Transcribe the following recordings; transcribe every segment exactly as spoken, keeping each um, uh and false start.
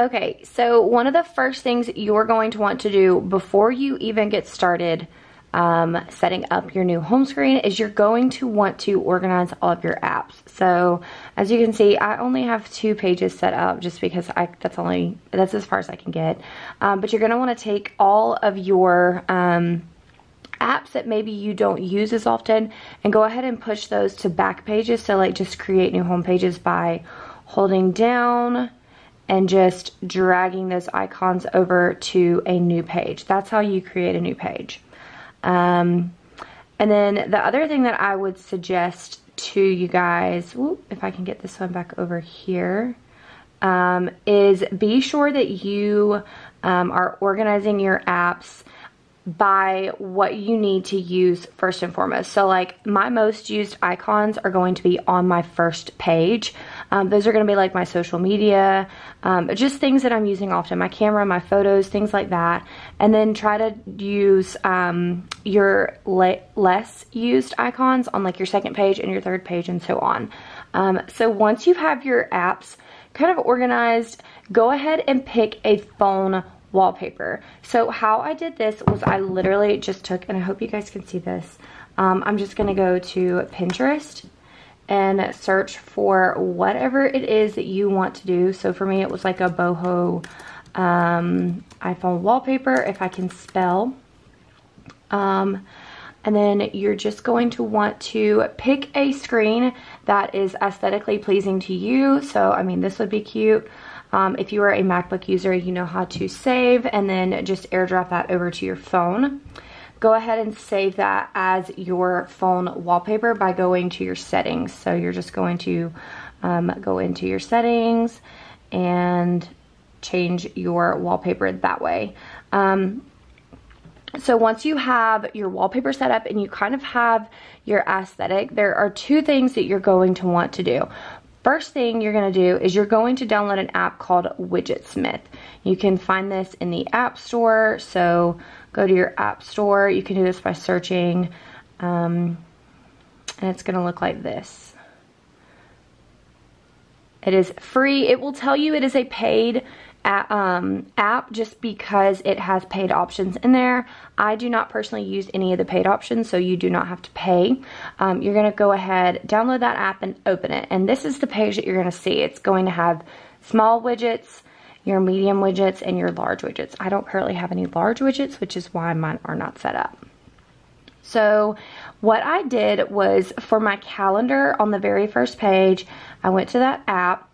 Okay, so one of the first things you're going to want to do before you even get started um, setting up your new home screen is you're going to want to organize all of your apps. So as you can see, I only have two pages set up just because I that's only that's as far as I can get. Um, but you're going to want to take all of your um, apps that maybe you don't use as often and go ahead and push those to back pages. So like just create new home pages by holding down and just dragging those icons over to a new page. That's how you create a new page. Um, and then the other thing that I would suggest to you guys, whoop, if I can get this one back over here, um, is be sure that you um, are organizing your apps by what you need to use first and foremost. So like my most used icons are going to be on my first page. Um, those are going to be like my social media, um, just things that I'm using often, my camera, my photos, things like that. And then try to use um, your le less used icons on like your second page and your third page and so on. Um, so once you have your apps kind of organized, go ahead and pick a phone wallpaper. So how I did this was I literally just took, and I hope you guys can see this, um, I'm just going to go to Pinterest and search for whatever it is that you want to do. So for me it was like a boho um, iPhone wallpaper, if I can spell. Um, and then you're just going to want to pick a screen that is aesthetically pleasing to you. So I mean this would be cute. Um, if you are a MacBook user, you know how to save and then just airdrop that over to your phone. Go ahead and save that as your phone wallpaper by going to your settings. So you're just going to um, go into your settings and change your wallpaper that way. Um, So once you have your wallpaper set up and you kind of have your aesthetic, there are two things that you're going to want to do. First thing you're going to do is you're going to download an app called Widgetsmith. You can find this in the App Store. So go to your App Store. You can do this by searching. Um, and it's going to look like this. It is free. It will tell you it is a paid app. Um, app just because it has paid options in there. I do not personally use any of the paid options, so you do not have to pay. Um, you're going to go ahead, download that app and open it. And this is the page that you're going to see. It's going to have small widgets, your medium widgets, and your large widgets. I don't currently have any large widgets, which is why mine are not set up. So what I did was for my calendar on the very first page, I went to that app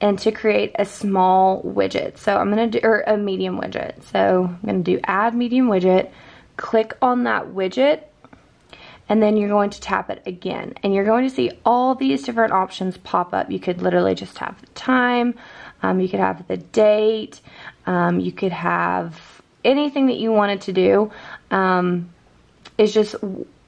and to create a small widget. So I'm going to do, or a medium widget. So I'm going to do add medium widget, click on that widget, and then you're going to tap it again. And you're going to see all these different options pop up. You could literally just have the time, um, you could have the date, um, you could have anything that you wanted to do. Um, it's just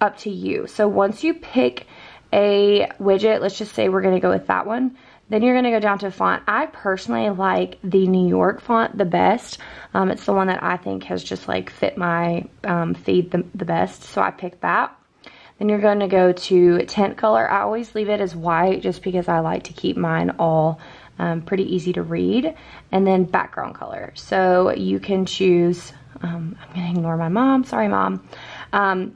up to you. So once you pick a widget, let's just say we're going to go with that one. Then you're going to go down to font. I personally like the New York font the best. Um, it's the one that I think has just like fit my um, feed the, the best. So I picked that. Then you're going to go to tint color. I always leave it as white just because I like to keep mine all um, pretty easy to read. And then background color. So you can choose, um, I'm going to ignore my mom. Sorry, mom. Um,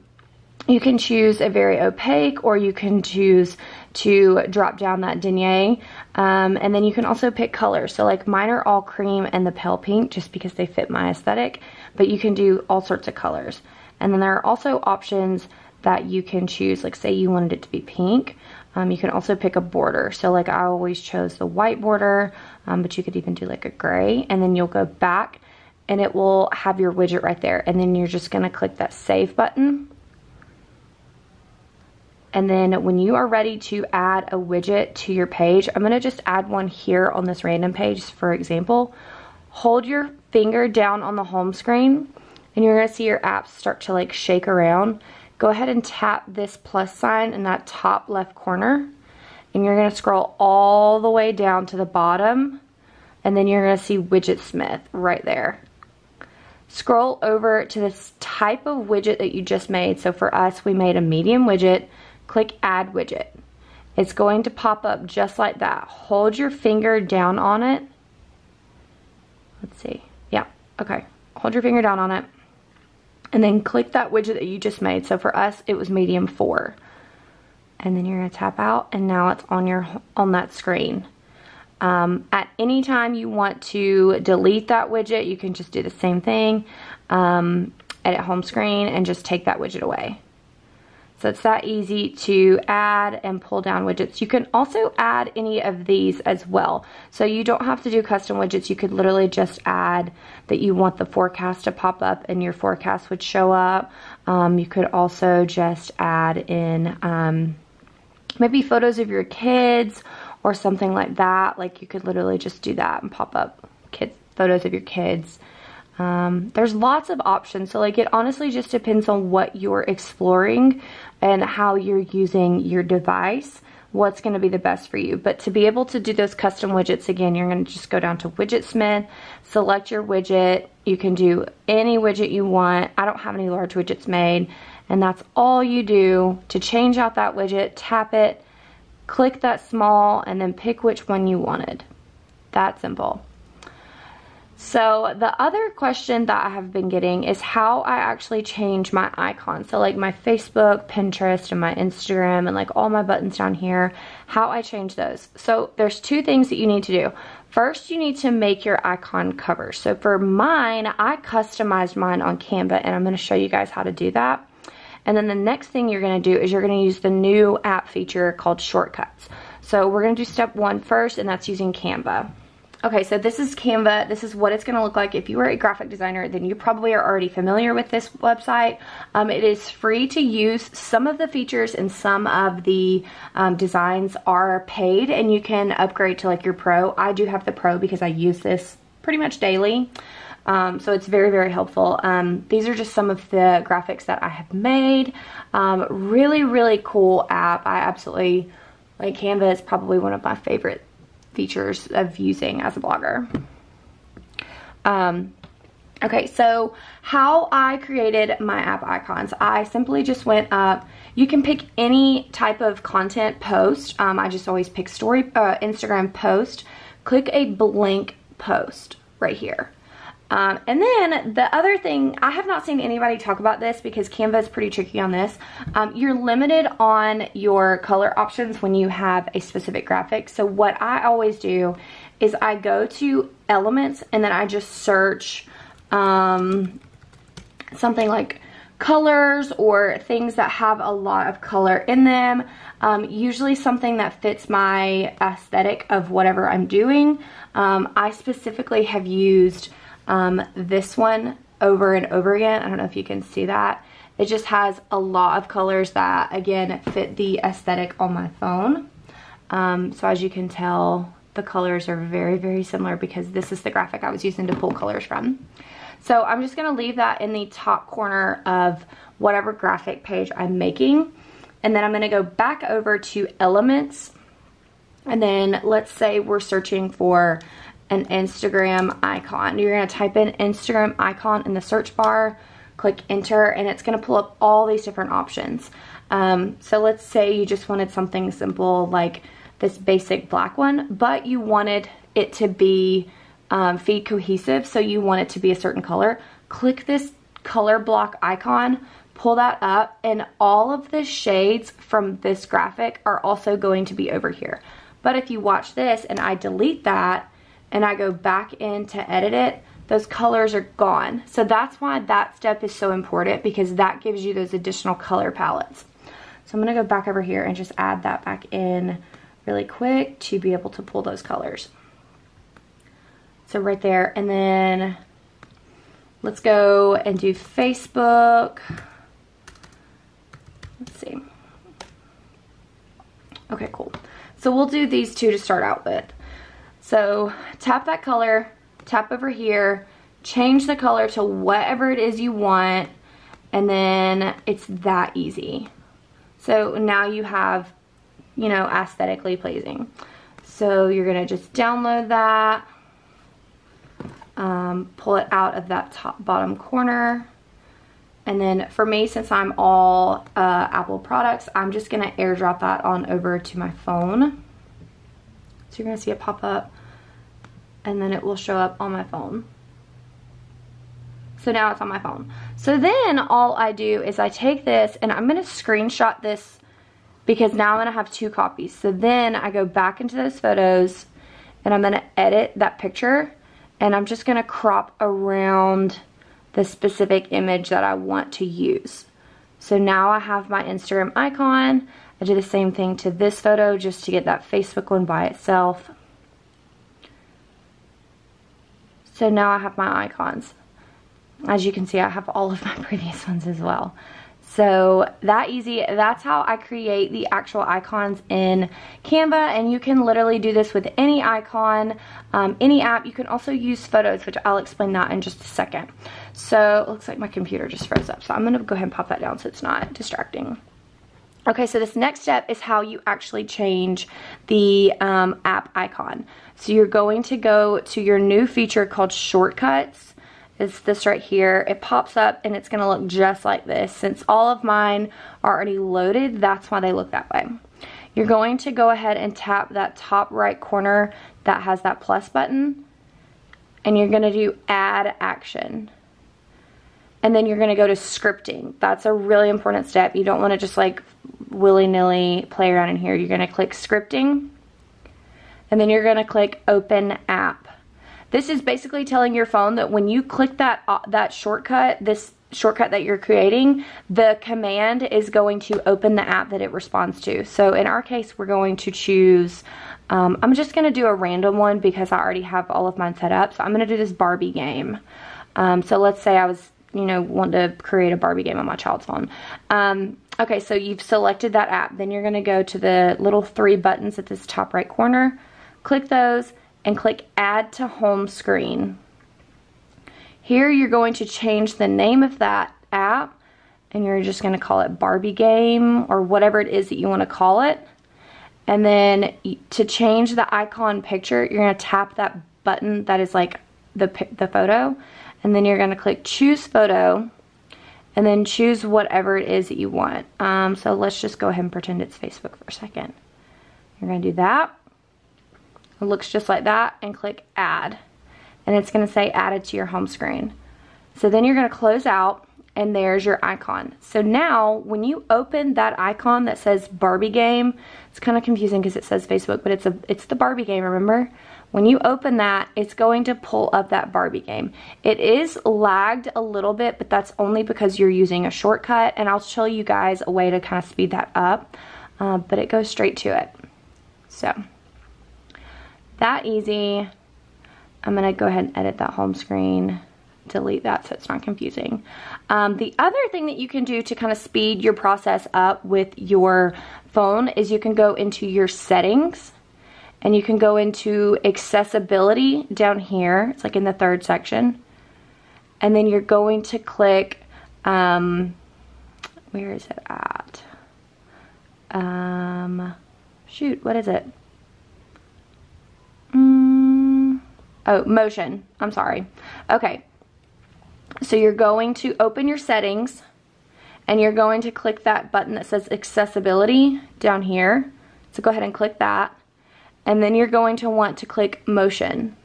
you can choose a very opaque, or you can choose to drop down that denier, um, and then you can also pick colors. So like mine are all cream and the pale pink just because they fit my aesthetic, but you can do all sorts of colors. And then there are also options that you can choose, like say you wanted it to be pink, um, you can also pick a border. So like I always chose the white border, um, but you could even do like a gray, and then you'll go back and it will have your widget right there, and then you're just gonna click that save button. And then when you are ready to add a widget to your page, I'm going to just add one here on this random page, for example. Hold your finger down on the home screen and you're going to see your apps start to like shake around. Go ahead and tap this plus sign in that top left corner and you're going to scroll all the way down to the bottom, and then you're going to see Widgetsmith right there. Scroll over to this type of widget that you just made. So for us, we made a medium widget. Click add widget. It's going to pop up just like that. Hold your finger down on it Let's see. Yeah, okay. Hold your finger down on it. And then click that widget that you just made. So for us, it was medium four. And then you're gonna tap out, and now it's on your on that screen. Um, at any time you want to delete that widget, you can just do the same thing. Um, edit home screen and just take that widget away. So it's that easy to add and pull down widgets. You can also add any of these as well. So you don't have to do custom widgets. You could literally just add that you want the forecast to pop up and your forecast would show up. Um, you could also just add in um, maybe photos of your kids or something like that. Like you could literally just do that and pop up kids, photos of your kids. Um, there's lots of options, so like it honestly just depends on what you're exploring and how you're using your device, what's going to be the best for you. But to be able to do those custom widgets, again, you're going to just go down to Widgetsmith, select your widget. You can do any widget you want. I don't have any large widgets made, and that's all you do to change out that widget. Tap it, click that small, and then pick which one you wanted. That simple. So the other question that I have been getting is how I actually change my icon. So like my Facebook, Pinterest, and my Instagram, and like all my buttons down here, how I change those. So there's two things that you need to do. First, you need to make your icon cover. So for mine, I customized mine on Canva, and I'm going to show you guys how to do that. And then the next thing you're going to do is you're going to use the new app feature called Shortcuts. So we're going to do step one first, and that's using Canva. Okay, so this is Canva. This is what it's going to look like. If you are a graphic designer, then you probably are already familiar with this website. Um, it is free to use. Some of the features and some of the um, designs are paid, and you can upgrade to like your pro. I do have the pro because I use this pretty much daily. Um, so it's very, very helpful. Um, these are just some of the graphics that I have made. Um, really, really cool app. I absolutely, like Canva is probably one of my favorite features of using as a blogger. Um, okay, so how I created my app icons. I simply just went up. You can pick any type of content post. Um, I just always pick story, uh, Instagram post. Click a blank post right here. Um, and then the other thing, I have not seen anybody talk about this because Canva is pretty tricky on this. Um, you're limited on your color options when you have a specific graphic. So what I always do is I go to elements and then I just search um, something like colors or things that have a lot of color in them. Um, usually something that fits my aesthetic of whatever I'm doing. Um, I specifically have used Um, this one over and over again. I don't know if you can see that. It just has a lot of colors that, again, fit the aesthetic on my phone. Um, so as you can tell, the colors are very, very similar because this is the graphic I was using to pull colors from. So I'm just going to leave that in the top corner of whatever graphic page I'm making. And then I'm going to go back over to Elements. And then let's say we're searching for an Instagram icon. You're going to type in Instagram icon in the search bar, click enter, and it's going to pull up all these different options. Um, so let's say you just wanted something simple like this basic black one, but you wanted it to be um, feed cohesive, so you want it to be a certain color. Click this color block icon, pull that up, and all of the shades from this graphic are also going to be over here. But if you watch this and I delete that, and I go back in to edit it, those colors are gone. So that's why that step is so important, because that gives you those additional color palettes. So I'm going to go back over here and just add that back in really quick to be able to pull those colors. So right there, and then let's go and do Facebook. Let's see. Okay, cool. So we'll do these two to start out with. So tap that color, tap over here, change the color to whatever it is you want, and then it's that easy. So now you have, you know, aesthetically pleasing. So you're gonna just download that, um, pull it out of that top bottom corner, and then for me, since I'm all uh, Apple products, I'm just gonna airdrop that on over to my phone. So you're gonna see it pop up, and then it will show up on my phone. So now it's on my phone. So then all I do is I take this, and I'm going to screenshot this because now I'm going to have two copies. So then I go back into those photos, and I'm going to edit that picture, and I'm just going to crop around the specific image that I want to use. So now I have my Instagram icon. I do the same thing to this photo just to get that Facebook one by itself. So now I have my icons. As you can see, I have all of my previous ones as well. So that easy. That's how I create the actual icons in Canva, and you can literally do this with any icon, um, any app. You can also use photos, which I'll explain that in just a second. So it looks like my computer just froze up, so I'm going to go ahead and pop that down so it's not distracting. Okay, so this next step is how you actually change the um, app icon. So you're going to go to your new feature called Shortcuts. It's this right here. It pops up, and it's going to look just like this. Since all of mine are already loaded, that's why they look that way. You're going to go ahead and tap that top right corner that has that plus button, and you're going to do Add Action. And then you're going to go to Scripting. That's a really important step. You don't want to just like willy-nilly play around in here. You're going to click Scripting, and then you're going to click Open App. This is basically telling your phone that when you click that uh, that shortcut, this shortcut that you're creating, the command is going to open the app that it responds to. So in our case, we're going to choose, um, I'm just going to do a random one because I already have all of mine set up. So I'm going to do this Barbie game. Um, so let's say I was, you know, want to create a Barbie game on my child's phone. Um, okay, so you've selected that app. Then you're going to go to the little three buttons at this top right corner. Click those, and click Add to Home Screen. Here you're going to change the name of that app, and you're just going to call it Barbie Game or whatever it is that you want to call it. And then to change the icon picture, you're going to tap that button that is like the, the photo, and then you're going to click Choose Photo, and then choose whatever it is that you want. Um, so let's just go ahead and pretend it's Facebook for a second. You're going to do that. It looks just like that, and click Add, and it's going to say add it to your home screen. So then you're going to close out, and there's your icon. So now when you open that icon that says Barbie game, it's kind of confusing because it says Facebook, but it's a it's the Barbie game, remember? When you open that, it's going to pull up that Barbie game. It is lagged a little bit, but that's only because you're using a shortcut, and I'll show you guys a way to kind of speed that up, uh, but it goes straight to it. So that easy. I'm going to go ahead and edit that home screen, delete that so it's not confusing. Um, the other thing that you can do to kind of speed your process up with your phone is you can go into your settings, and you can go into accessibility down here. It's like in the third section. And then you're going to click, um, where is it at? Um, shoot, what is it? Oh, motion. I'm sorry. Okay. So you're going to open your settings, and you're going to click that button that says accessibility down here. So go ahead and click that. And then you're going to want to click motion.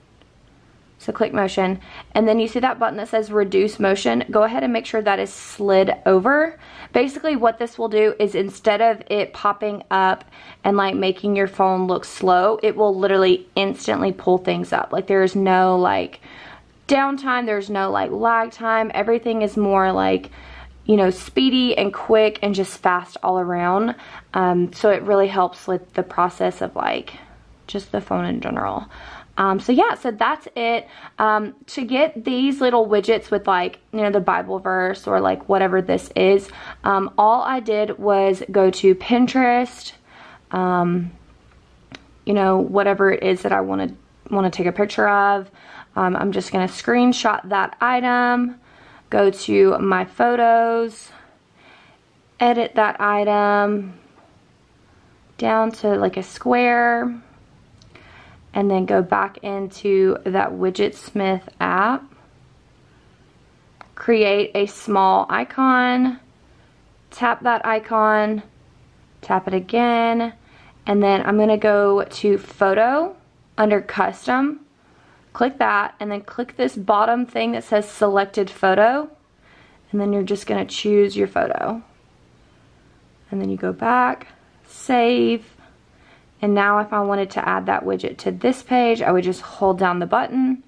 So click motion. And then you see that button that says reduce motion. Go ahead and make sure that is slid over. Basically what this will do is instead of it popping up and like making your phone look slow, it will literally instantly pull things up. Like there is no like downtime. There's no like lag time. Everything is more like, you know, speedy and quick and just fast all around. Um, so it really helps with the process of like just the phone in general. Um, so yeah, so that's it. Um, to get these little widgets with like, you know, the Bible verse or like whatever this is, um, all I did was go to Pinterest, um, you know, whatever it is that I want to want to take a picture of. Um, I'm just going to screenshot that item, go to my photos, edit that item down to like a square, and then go back into that Widgetsmith app, create a small icon, tap that icon, tap it again, and then I'm going to go to Photo under Custom, click that, and then click this bottom thing that says selected photo, and then you're just going to choose your photo. And then you go back, save, and now if I wanted to add that widget to this page, I would just hold down the button.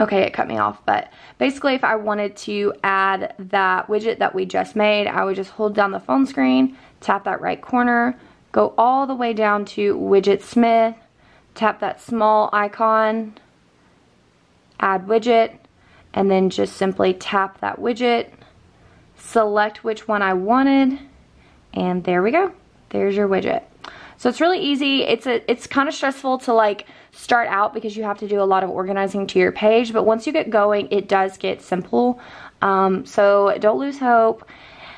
Okay, it cut me off, but basically if I wanted to add that widget that we just made, I would just hold down the phone screen, tap that right corner, go all the way down to Widgetsmith, tap that small icon, add widget, and then just simply tap that widget, select which one I wanted, and there we go. There's your widget. So it's really easy. It's a, it's kind of stressful to like start out because you have to do a lot of organizing to your page, but once you get going, it does get simple. Um, so don't lose hope.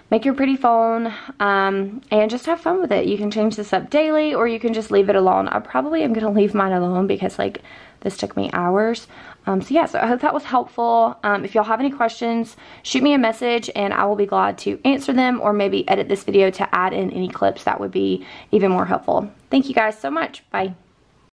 Make your pretty phone um, and just have fun with it. You can change this up daily, or you can just leave it alone. I probably am going to leave mine alone because like this took me hours. Um, so yeah, so I hope that was helpful. Um, if y'all have any questions, shoot me a message and I will be glad to answer them, or maybe edit this video to add in any clips that would be even more helpful. Thank you guys so much. Bye.